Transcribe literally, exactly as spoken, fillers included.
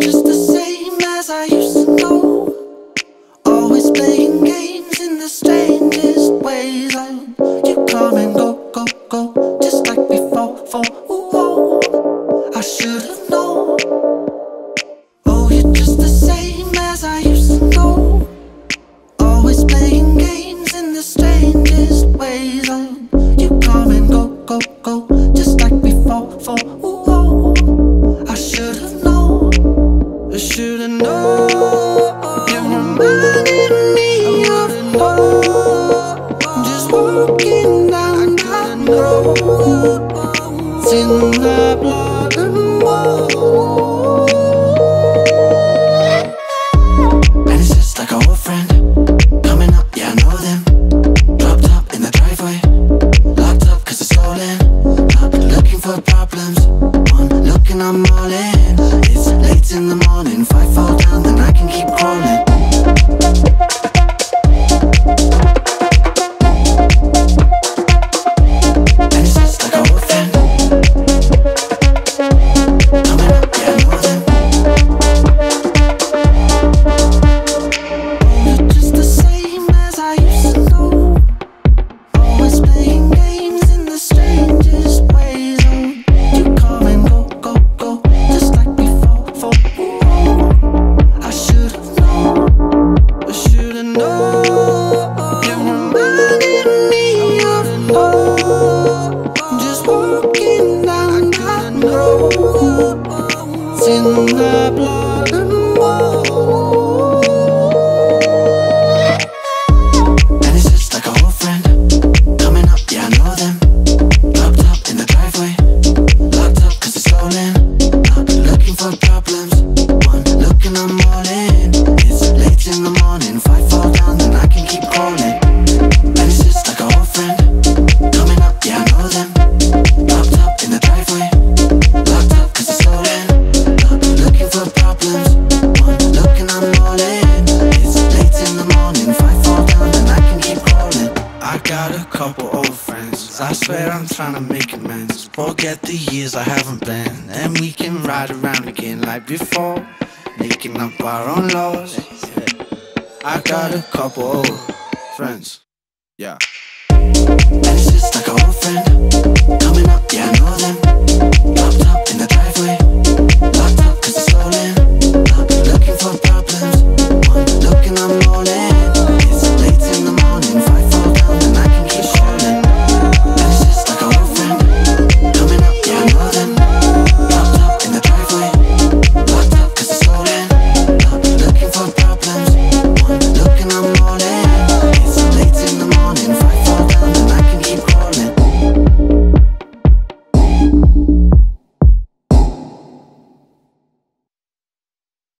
just the same as I used to know. Always playing games in the strangest ways, and you come and go, go, go, just like before. For ooh, I should've known. Oh, you're just the same as I used to know. Always playing games in the strangest ways, and you come and go, go, go, just like before. For ooh, I should've known. I should've known. You reminded me of home, just walking down that road. It's in the blood and bone. And it's just like a old friend coming up, yeah I know them. Dropped up in the driveway, locked up cause it's stolen. Not looking for problems, one looking I'm all in. It's late in the morning, if I fall down then I can keep crawling. It's in the blood and bone. And it's just like a old friend coming up, yeah I know them. Dropped up in the driveway, locked up cause it's stolen. Not looking for problems, one looking I'm all in. It's late in the morning, if I fall down then I can keep crawling. And it's just like a old friend coming up, yeah I know them. Dropped up in the driveway, locked up cause it's stolen. For problems, one look and I'm all in. It's late in the morning, if I fall down then I can keep crawling. I got a couple old friends, I swear I'm trying to make amends. Forget the years I haven't been, and we can ride around again like before, making up our own laws. I got a couple old friends, yeah. And it's just like an old friend coming up, yeah.